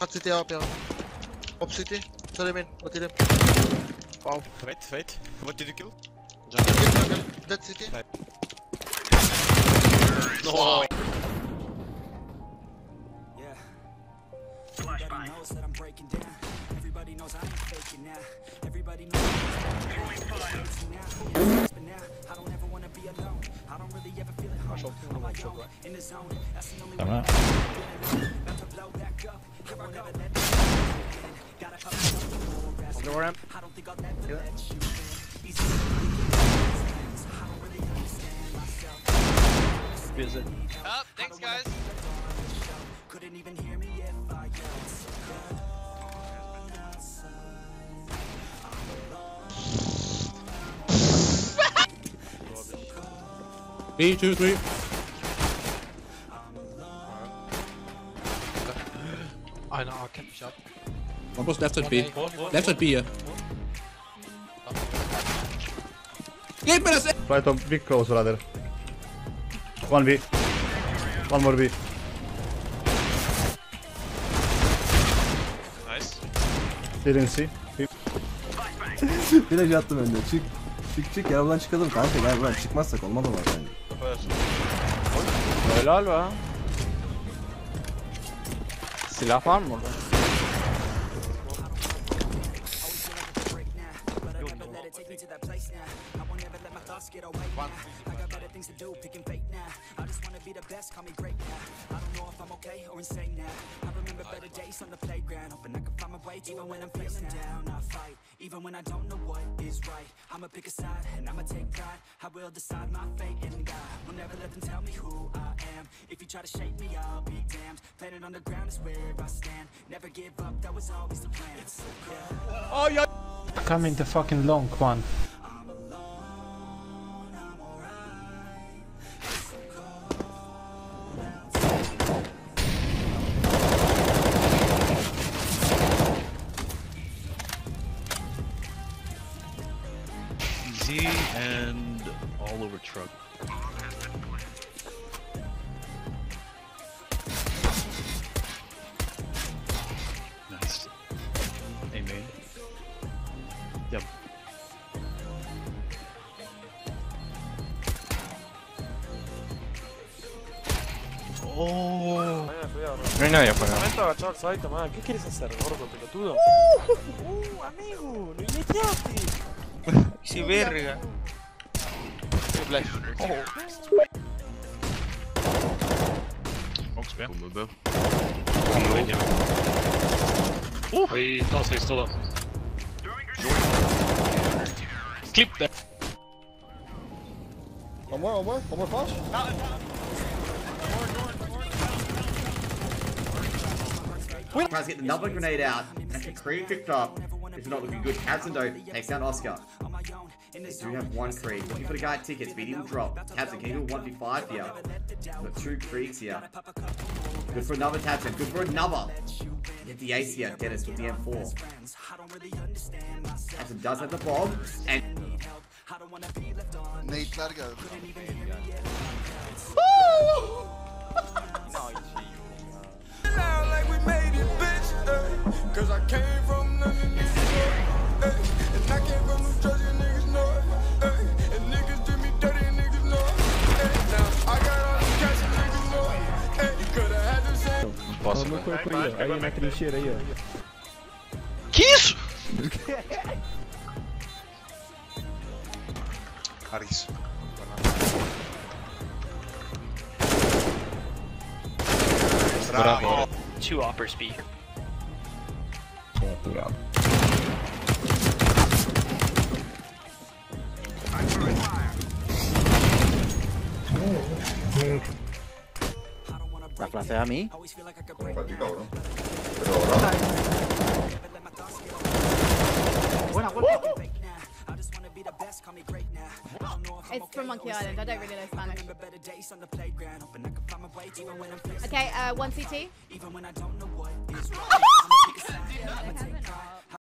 Hat CT up, yeah. Op CT. Sorry man, what did him? Wow. Wait. What did you kill? Jungle. Dead CT. No. Yeah. Everybody knows that I'm breaking down. Everybody knows I ain't faking now. Everybody knows I'm faking now. I don't ever want to be alone. I don't really ever feel at home. I'm like in the zone. That's the only way. About to blow back up. I won't ever let you go. I don't think I'll ever let you I don't really understand myself. Visit. Up, thanks guys. Couldn't even hear me if I yelled. B, 2, 3. I know, I can't be shot. One was left at B. Left at B, yeah. Give me the try to be close, rather. One B. One more B. Nice. Didn't see. Bir de yattım önde. Çık ya buradan çıkalım kanka. Gel buradan çıkmazsak olmaz ama bence. Helal be. Silah var mı orada? Try to shake me, I'll be damned. Planet on the ground is where I stand. Never give up, that was always the plan. It's oh, yeah. Come in the fucking long one. I'm alone, I'm alright. It's so cold outside. Easy and all over truck. Yep. Oh. No hay nadie afuera. Momento agachado al site, man. ¿Qué quieres hacer, gordo pelotudo? Amigo, lo ileteaste. Si verga. Flash. Ox, man. Ahí todos seis todos. Clip there. One more flash. We're trying to get another grenade out. Actually, Creed picked up. It's not looking good. Katzendo takes down Oscar. They do have one Creed. Looking for the guy at tickets, but he didn't drop. Katzen, can you do a 1v5 here? We've got two Creeds here. Good for another Katzen. Good for another. Get the ace here, Dennis, with the M4. Katzen does have the bomb, and... Nate Largo. Woo! Now like we made it, bitch, cause I came from the... And I came from New Jersey, niggas know it. And niggas did me dirty, niggas know it. Now I got all the cash, niggas know it. You could've had to say... Passa meu corpo aí, ó. Aí na trincheira aí, ó. Que isso? Cara, isso. Bravo. Two hoppers B. Obrigado. La frase a mí. Como fatigado, ¿no? Pero ahora... Buena. It's from Monkey Island. I don't really know Spanish. Okay, one CT.